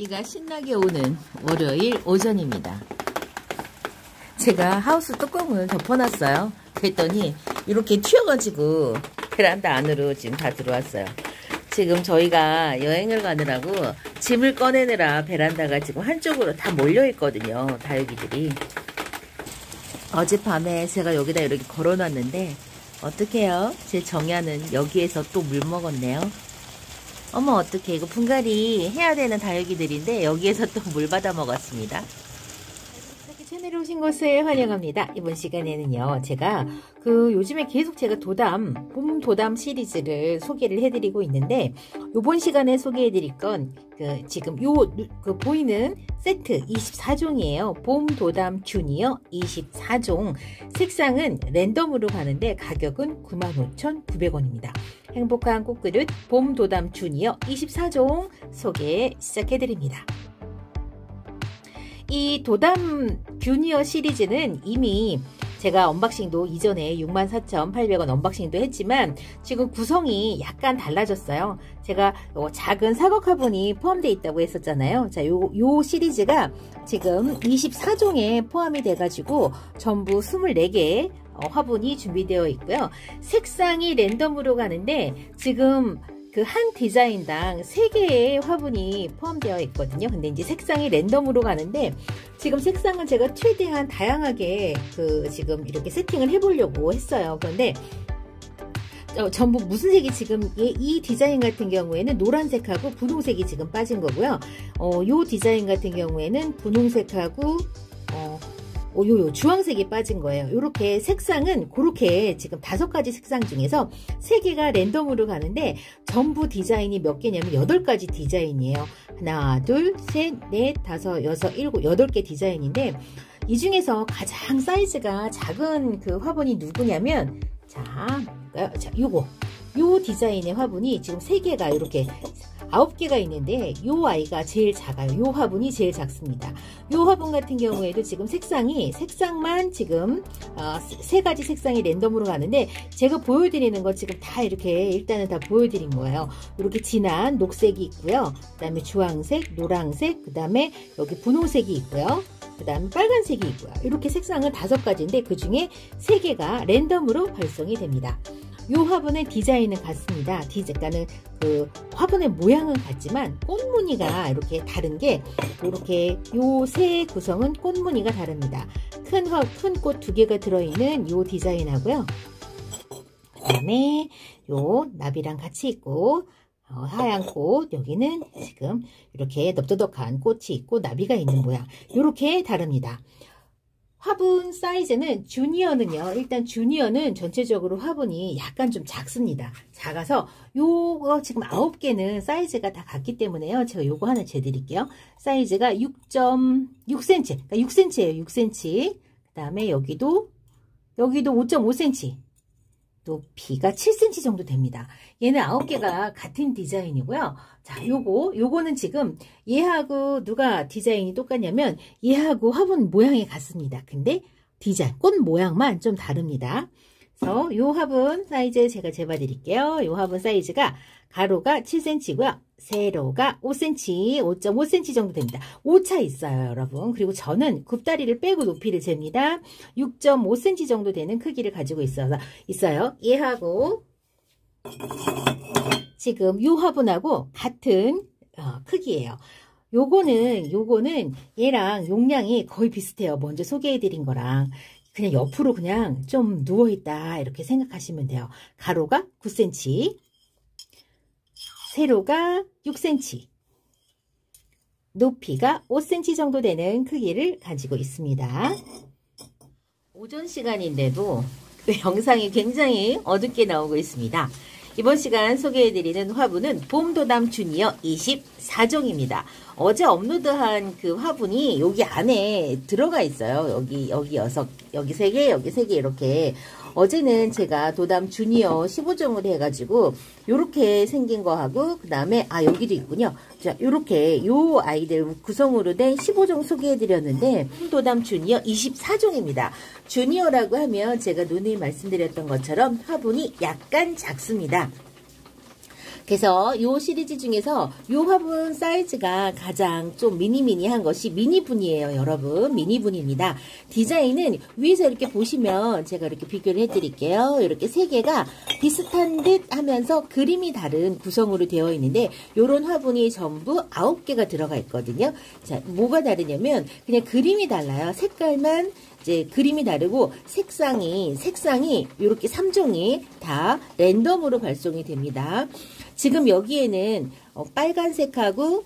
비가 신나게 오는 월요일 오전입니다. 제가 하우스 뚜껑을 덮어놨어요. 그랬더니 이렇게 튀어가지고 베란다 안으로 지금 다 들어왔어요. 지금 저희가 여행을 가느라고 짐을 꺼내느라 베란다가 지금 한쪽으로 다 몰려있거든요. 다육이들이. 어젯밤에 제가 여기다 이렇게 걸어놨는데 어떡해요? 제 정야는 여기에서 또 물 먹었네요. 어머 어떡해. 이거 분갈이 해야 되는 다육이들인데 여기에서 또 물 받아 먹었습니다. 채널에 오신 것을 환영합니다. 이번 시간에는요, 제가 요즘에 계속 제가 봄 도담 시리즈를 소개를 해드리고 있는데, 요번 시간에 소개해드릴 건 지금 보이는 세트 24종이에요. 봄 도담 주니어 24종. 색상은 랜덤으로 가는데 가격은 95,900원입니다. 행복한 꽃그릇 봄 도담 주니어 24종 소개 시작해드립니다. 이 도담 주니어 시리즈는 이미 제가 언박싱도 이전에 64,800원 언박싱도 했지만 지금 구성이 약간 달라졌어요. 제가 작은 사각 화분이 포함되어 있다고 했었잖아요. 자, 요 시리즈가 지금 24종에 포함이 돼가지고 전부 24개의 화분이 준비되어 있고요. 색상이 랜덤으로 가는데 지금 한 디자인당 3개의 화분이 포함되어 있거든요. 근데 이제 색상이 랜덤으로 가는데, 지금 색상은 제가 최대한 다양하게 지금 이렇게 세팅을 해보려고 했어요. 그런데 전부 무슨 색이 지금 이 디자인 같은 경우에는 노란색하고 분홍색이 지금 빠진 거고요. 요 디자인 같은 경우에는 분홍색하고 요 주황색이 빠진 거예요. 이렇게 색상은 그렇게 지금 5가지 색상 중에서 3개가 랜덤으로 가는데, 전부 디자인이 몇 개냐면 8가지 디자인이에요. 하나, 둘, 셋, 넷, 다섯, 여섯, 일곱, 8개 디자인인데, 이 중에서 가장 사이즈가 작은 화분이 누구냐면, 요 디자인의 화분이 지금 3개가 이렇게 9개가 있는데 요 아이가 제일 작아요. 요 화분이 제일 작습니다. 요 화분 같은 경우에도 지금 색상만 지금 3가지 색상이 랜덤으로 가는데, 제가 보여드리는 거 지금 다 이렇게 일단은 다 보여드린 거예요. 이렇게 진한 녹색이 있고요. 그 다음에 주황색, 노란색, 그 다음에 여기 분홍색이 있고요. 그 다음에 빨간색이 있고요. 이렇게 색상은 5가지인데 그 중에 3개가 랜덤으로 발송이 됩니다. 요 화분의 디자인은 같습니다. 디자인은 화분의 모양은 같지만 꽃무늬가 이렇게 다른 게, 이렇게 요 세 구성은 꽃무늬가 다릅니다. 큰 꽃 2개가 들어있는 요 디자인하고요. 그다음에 요 나비랑 같이 있고 하얀 꽃, 여기는 지금 이렇게 넓적한 꽃이 있고 나비가 있는 모양. 요렇게 다릅니다. 화분 사이즈는 주니어는요, 일단 주니어는 전체적으로 화분이 약간 좀 작습니다. 작아서 요거 지금 9개는 사이즈가 다 같기 때문에요. 제가 요거 하나 재드릴게요. 사이즈가 6.6cm, 그러니까 6cm예요. 6cm. 그 다음에 여기도 5.5cm. 높이가 7cm 정도 됩니다. 얘는 9개가 같은 디자인이고요. 자, 요거는 지금 얘하고 누가 디자인이 똑같냐면 얘하고 화분 모양이 같습니다. 근데 디자인, 꽃 모양만 좀 다릅니다. 그래서 요 화분 사이즈 제가 재봐드릴게요. 요 화분 사이즈가 가로가 7cm고요. 세로가 5.5cm 정도 됩니다. 오차 있어요, 여러분. 그리고 저는 굽다리를 빼고 높이를 잽니다. 6.5cm 정도 되는 크기를 가지고 있어요. 얘하고 지금 요 화분하고 같은 크기예요. 요거는 얘랑 용량이 거의 비슷해요. 먼저 소개해드린 거랑. 그냥 옆으로 그냥 좀 누워있다 이렇게 생각하시면 돼요. 가로가 9cm, 세로가 6cm, 높이가 5cm 정도 되는 크기를 가지고 있습니다. 오전 시간인데도 영상이 굉장히 어둡게 나오고 있습니다. 이번 시간 소개해드리는 화분은 봄도담 주니어 24종입니다. 어제 업로드한 화분이 여기 안에 들어가 있어요. 여기 6, 여기 3개, 여기 3개 이렇게. 어제는 제가 도담 주니어 15종을 해가지고 요렇게 생긴 거하고, 그 다음에 여기도 있군요. 자, 요렇게 요 아이들 구성으로 된 15종 소개해드렸는데, 도담 주니어 24종입니다. 주니어라고 하면 제가 누누이 말씀드렸던 것처럼 화분이 약간 작습니다. 그래서 이 시리즈 중에서 이 화분 사이즈가 가장 좀 미니미니한 것이 미니분이에요. 여러분, 미니분입니다. 디자인은 위에서 이렇게 보시면 제가 이렇게 비교를 해드릴게요. 이렇게 세 개가 비슷한 듯 하면서 그림이 다른 구성으로 되어 있는데 이런 화분이 전부 9개가 들어가 있거든요. 자, 뭐가 다르냐면 그냥 그림이 달라요. 색깔만 이제 그림이 다르고 색상이 이렇게 3종이 다 랜덤으로 발송이 됩니다. 지금 여기에는 빨간색하고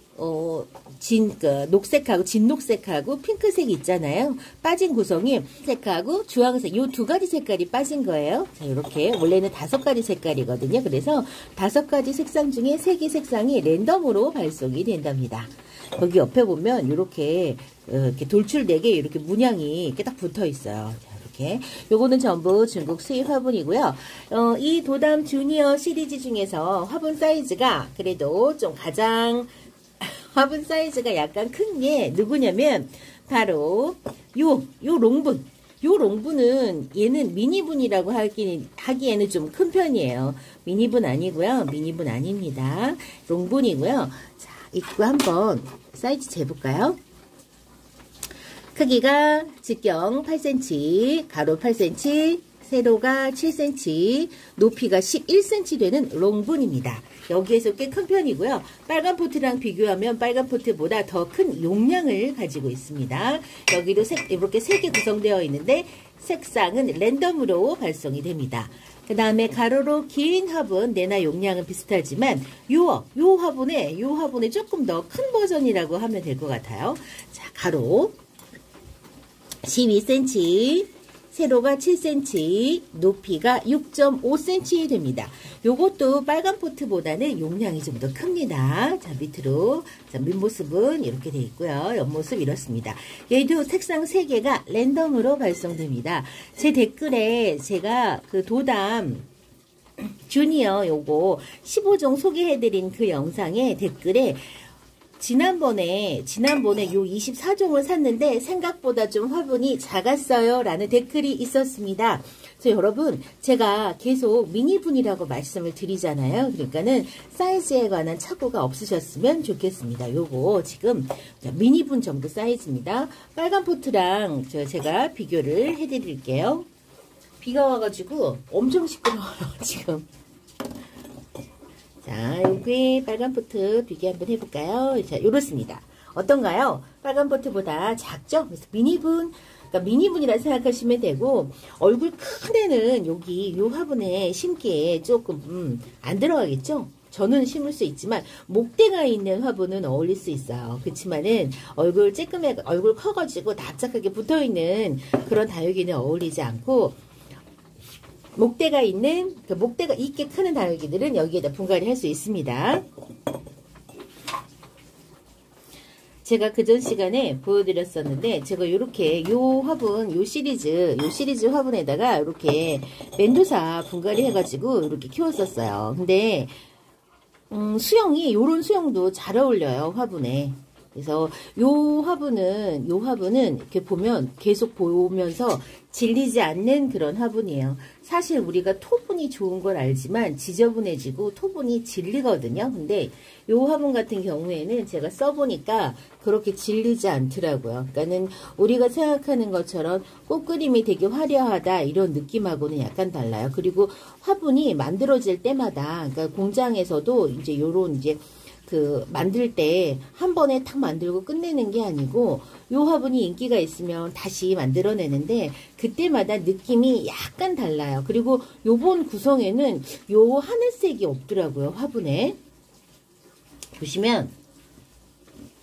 녹색하고 진녹색하고 핑크색이 있잖아요. 빠진 구성이 색하고 주황색, 이 두 가지 색깔이 빠진 거예요. 자, 이렇게 원래는 5가지 색깔이거든요. 그래서 5가지 색상 중에 3개 색상이 랜덤으로 발송이 된답니다. 거기 옆에 보면 이렇게 돌출되게 이렇게 문양이 이렇게 딱 붙어 있어요. 이렇게. 요거는 전부 중국 수입 화분이고요. 이 도담 주니어 시리즈 중에서 화분 사이즈가 그래도 좀 가장 화분 사이즈가 약간 큰 게 누구냐면 바로 요 롱분. 요 롱분은 얘는 미니분이라고 하기에는 좀 큰 편이에요. 미니분 아니고요. 미니분 아닙니다. 롱분이고요. 자, 이거 한번 사이즈 재볼까요? 크기가 직경 8cm, 가로 8cm, 세로가 7cm, 높이가 11cm 되는 롱분입니다. 여기에서 꽤 큰 편이고요. 빨간 포트랑 비교하면 빨간 포트보다 더 큰 용량을 가지고 있습니다. 여기도 이렇게 3개 구성되어 있는데 색상은 랜덤으로 발송이 됩니다. 그 다음에 가로로 긴 화분, 내나 용량은 비슷하지만 요 화분에 조금 더 큰 버전이라고 하면 될 것 같아요. 자, 가로 12cm, 세로가 7cm, 높이가 6.5cm 됩니다. 요것도 빨간 포트보다는 용량이 좀 더 큽니다. 자, 밑으로. 자, 밑모습은 이렇게 돼 있고요. 옆모습 이렇습니다. 얘도 색상 3개가 랜덤으로 발송됩니다. 제 댓글에 제가 그 도담 주니어 요거 15종 소개해드린 그 영상에 댓글에 지난번에 요 24종을 샀는데 생각보다 좀 화분이 작았어요 라는 댓글이 있었습니다. 그래서 여러분, 제가 계속 미니분이라고 말씀을 드리잖아요. 그러니까는 사이즈에 관한 착오가 없으셨으면 좋겠습니다. 요거 지금 미니분 정도 사이즈입니다. 빨간 포트랑 제가 비교를 해드릴게요. 비가 와가지고 엄청 시끄러워요 지금. 자, 여기 빨간 포트 비교 한번 해볼까요? 자, 이렇습니다. 어떤가요? 빨간 포트보다 작죠? 그래서 미니분, 그러니까 미니분이라 생각하시면 되고, 얼굴 큰 애는 여기 요 화분에 심기에 조금 안 들어가겠죠? 저는 심을 수 있지만 목대가 있는 화분은 어울릴 수 있어요. 그렇지만은 얼굴 커가지고 납작하게 붙어있는 그런 다육이는 어울리지 않고, 목대가 있게 크는 다육이들은 여기에다 분갈이 할 수 있습니다. 제가 그전 시간에 보여드렸었는데, 제가 요렇게 요 시리즈 화분에다가 요렇게 멘두사 분갈이 해가지고 이렇게 키웠었어요. 근데, 요런 수영도 잘 어울려요, 화분에. 그래서 요 화분은 이렇게 보면 계속 보면서 질리지 않는 그런 화분이에요. 사실 우리가 토분이 좋은 걸 알지만 지저분해지고 토분이 질리거든요. 근데 요 화분 같은 경우에는 제가 써보니까 그렇게 질리지 않더라고요. 그러니까는 우리가 생각하는 것처럼 꽃그림이 되게 화려하다 이런 느낌하고는 약간 달라요. 그리고 화분이 만들어질 때마다, 그러니까 공장에서도 이제 요런 이제 만들 때 한 번에 탁 만들고 끝내는 게 아니고, 요 화분이 인기가 있으면 다시 만들어내는데 그때마다 느낌이 약간 달라요. 그리고 요번 구성에는 요 하늘색이 없더라고요, 화분에. 보시면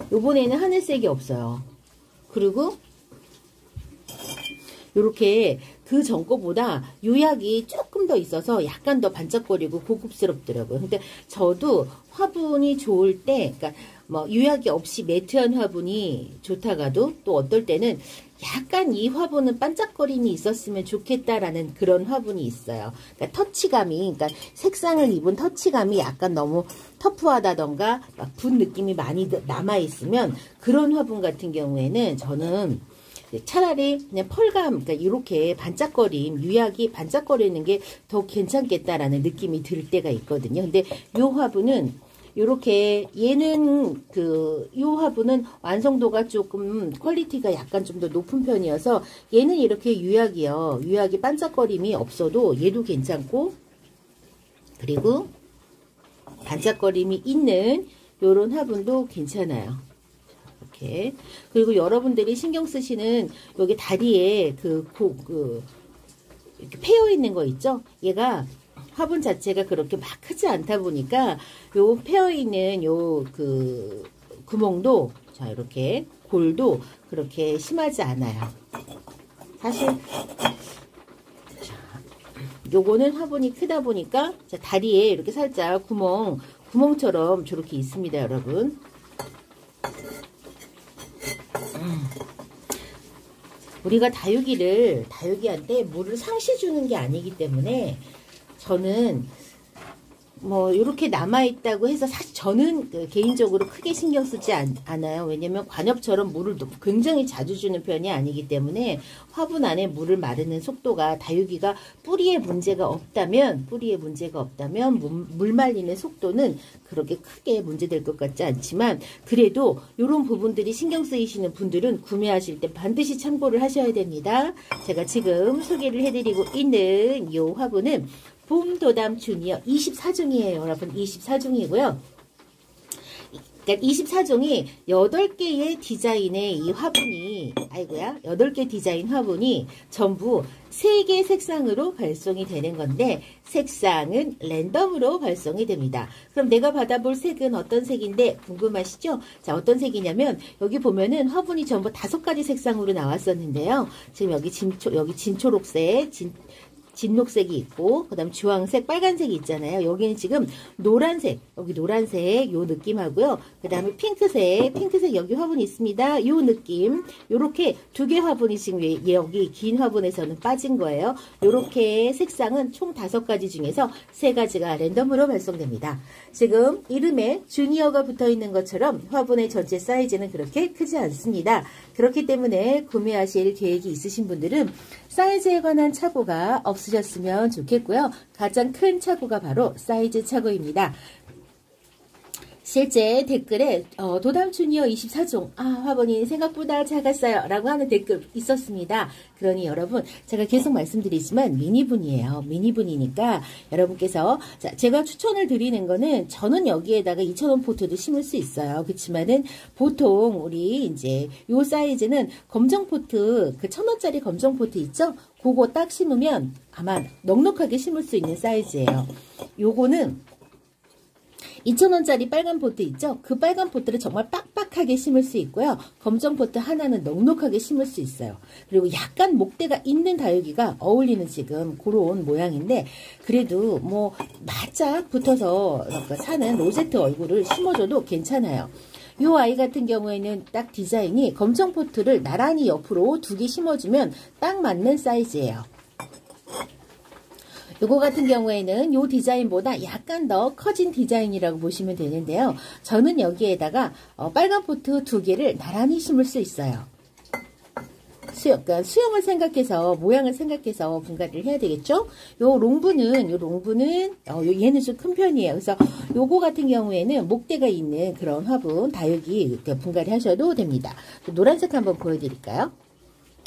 요번에는 하늘색이 없어요. 그리고 요렇게 그 전 거보다 요약이 조금 더 있어서 약간 더 반짝거리고 고급스럽더라고요. 근데 저도 화분이 좋을 때, 그러니까 뭐 요약이 없이 매트한 화분이 좋다가도 또 어떨 때는 약간 이 화분은 반짝거림이 있었으면 좋겠다라는 그런 화분이 있어요. 그러니까 터치감이, 그러니까 색상을 입은 터치감이 약간 너무 터프하다던가 막 분 느낌이 많이 남아있으면 그런 화분 같은 경우에는 저는 차라리 그냥 펄감, 그러니까 이렇게 반짝거림, 유약이 반짝거리는 게 더 괜찮겠다라는 느낌이 들 때가 있거든요. 근데 요 화분은 요렇게, 얘는 요 화분은 완성도가 조금 퀄리티가 약간 좀 더 높은 편이어서 얘는 이렇게 유약이요. 유약이 반짝거림이 없어도 얘도 괜찮고, 그리고 반짝거림이 있는 요런 화분도 괜찮아요. 이렇게. 그리고 여러분들이 신경 쓰시는 여기 다리에 이렇게 패여 있는 거 있죠? 얘가 화분 자체가 그렇게 막 크지 않다 보니까 요 패어 있는 요 구멍도, 자, 이렇게 골도 그렇게 심하지 않아요. 사실 요거는 화분이 크다 보니까, 자, 다리에 이렇게 살짝 구멍처럼 저렇게 있습니다, 여러분. 우리가 다육이한테 물을 상시 주는 게 아니기 때문에 저는 뭐 이렇게 남아있다고 해서 사실 저는 개인적으로 크게 신경 쓰지 않아요. 왜냐면 관엽처럼 물을 굉장히 자주 주는 편이 아니기 때문에 화분 안에 물을 마르는 속도가, 다육이가 뿌리에 문제가 없다면 물 말리는 속도는 그렇게 크게 문제될 것 같지 않지만, 그래도 이런 부분들이 신경 쓰이시는 분들은 구매하실 때 반드시 참고를 하셔야 됩니다. 제가 지금 소개를 해드리고 있는 이 화분은 봄도담 주니어 24종이에요. 여러분, 24종이고요. 그러니까 24종이 8개의 디자인의 이 화분이, 아이고야, 8개 디자인 화분이 전부 3개 색상으로 발송이 되는 건데, 색상은 랜덤으로 발송이 됩니다. 그럼 내가 받아볼 색은 어떤 색인데 궁금하시죠? 자, 어떤 색이냐면 여기 보면은 화분이 전부 5가지 색상으로 나왔었는데요. 지금 여기 진초록색, 진녹색이 있고, 그 다음 주황색, 빨간색이 있잖아요. 여기는 지금 노란색, 여기 노란색 요 느낌하고요. 그 다음에 핑크색 여기 화분이 있습니다. 요 느낌, 요렇게 2개 화분이 지금 여기 긴 화분에서는 빠진 거예요. 요렇게 색상은 총 5가지 중에서 3가지가 랜덤으로 발송됩니다. 지금 이름에 주니어가 붙어있는 것처럼 화분의 전체 사이즈는 그렇게 크지 않습니다. 그렇기 때문에 구매하실 계획이 있으신 분들은 사이즈에 관한 착오가 없으셨으면 좋겠고요. 가장 큰 착오가 바로 사이즈 착오입니다. 실제 댓글에 도담주니어 24종, 아, 화분이 생각보다 작았어요 라고 하는 댓글 있었습니다. 그러니 여러분, 제가 계속 말씀드리지만 미니분이에요. 미니분이니까 여러분께서, 자, 제가 추천을 드리는 거는, 저는 여기에다가 2,000원 포트도 심을 수 있어요. 그렇지만은 보통 우리 이제 요 사이즈는 검정 포트, 그 1,000원짜리 검정 포트 있죠? 그거 딱 심으면 아마 넉넉하게 심을 수 있는 사이즈예요. 요거는 2,000원짜리 빨간 포트 있죠? 그 빨간 포트를 정말 빡빡하게 심을 수 있고요. 검정 포트 하나는 넉넉하게 심을 수 있어요. 그리고 약간 목대가 있는 다육이가 어울리는 지금 그런 모양인데, 그래도 뭐 바짝 붙어서 사는 로제트 얼굴을 심어줘도 괜찮아요. 이 아이 같은 경우에는 딱 디자인이 검정 포트를 나란히 옆으로 2개 심어주면 딱 맞는 사이즈예요. 요거 같은 경우에는 요 디자인보다 약간 더 커진 디자인이라고 보시면 되는데요. 저는 여기에다가 빨간 포트 2개를 나란히 심을 수 있어요. 그러니까 수영을 생각해서, 모양을 생각해서 분갈이를 해야 되겠죠? 요 롱부는 얘는 좀 큰 편이에요. 그래서 요거 같은 경우에는 목대가 있는 그런 화분, 다육이 이렇게 분갈이 하셔도 됩니다. 노란색 한번 보여드릴까요?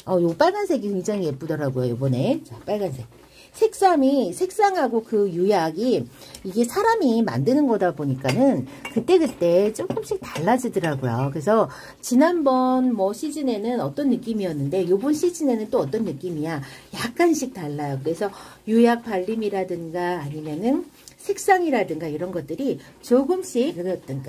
요 빨간색이 굉장히 예쁘더라고요, 요번에. 자, 빨간색. 색상하고 그 유약이, 이게 사람이 만드는 거다 보니까는 그때그때 조금씩 달라지더라고요. 그래서 지난번 뭐 시즌에는 어떤 느낌이었는데 요번 시즌에는 또 어떤 느낌이야, 약간씩 달라요. 그래서 유약 발림이라든가 아니면은 색상이라든가 이런 것들이 조금씩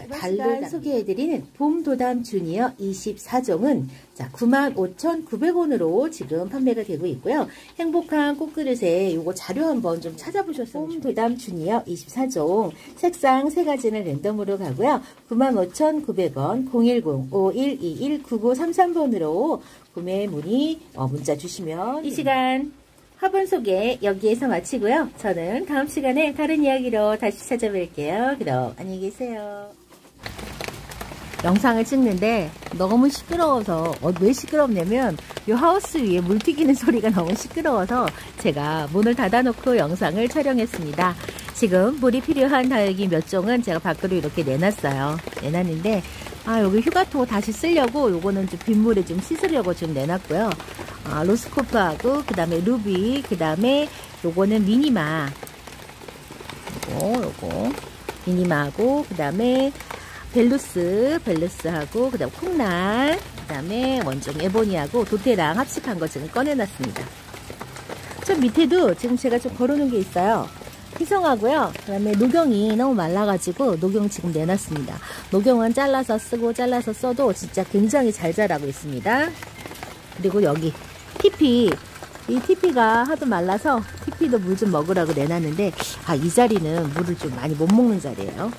달리 소개해드리는 봄도담 주니어 24종은, 자, 95,900원으로 지금 판매가 되고 있고요. 행복한 꽃그릇에 요거 자료 한번 좀 찾아보셨으면 좋겠어요. 봄도담 주니어 24종 색상 3가지는 랜덤으로 가고요. 95,900원 010-5121-9933번으로 구매 문자 주시면. 이 시간 화분 소개 여기에서 마치고요. 저는 다음 시간에 다른 이야기로 다시 찾아뵐게요. 그럼 안녕히 계세요. 영상을 찍는데 너무 시끄러워서 왜 시끄럽냐면 이 하우스 위에 물 튀기는 소리가 너무 시끄러워서 제가 문을 닫아놓고 영상을 촬영했습니다. 지금 물이 필요한 다육이 몇 종은 제가 밖으로 이렇게 내놨어요. 내놨는데 여기 휴가토 다시 쓰려고 요거는 좀 빗물에 좀 씻으려고 좀 내놨고요. 로스코프하고 그 다음에 루비, 그 다음에 요거는 미니마, 요거 미니마하고 그 다음에 벨루스하고 그 다음 콩날, 그 다음에 원종 에보니하고 도테랑 합식한 거 지금 꺼내놨습니다. 저 밑에도 지금 제가 좀 걸어놓은 게 있어요. 희성하고요. 그 다음에 녹영이 너무 말라가지고 녹영 지금 내놨습니다. 녹영은 잘라서 쓰고 잘라서 써도 진짜 굉장히 잘 자라고 있습니다. 그리고 여기 TP, 이 TP가 하도 말라서 TP도 물 좀 먹으라고 내놨는데 이 자리는 물을 좀 많이 못 먹는 자리예요.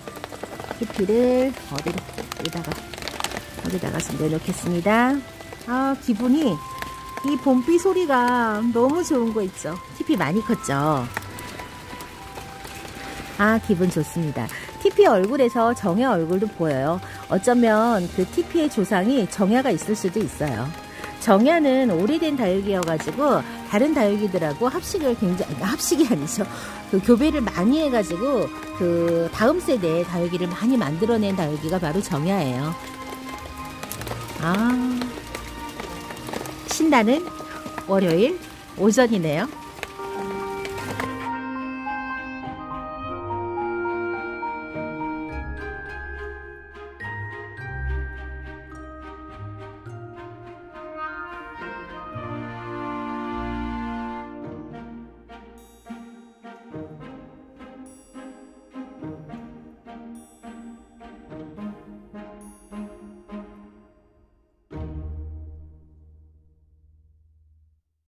TP를 여기다가 좀 내놓겠습니다. 기분이 이 봄비 소리가 너무 좋은 거 있죠. TP 많이 컸죠. 기분 좋습니다. TP 얼굴에서 정야 얼굴도 보여요. 어쩌면 그 TP의 조상이 정야가 있을 수도 있어요. 정야는 오래된 다육이여가지고 다른 다육이들하고 교배를 많이 해가지고 그 다음 세대의 다육이를 많이 만들어낸 다육이가 바로 정야예요. 신나는 월요일 오전이네요.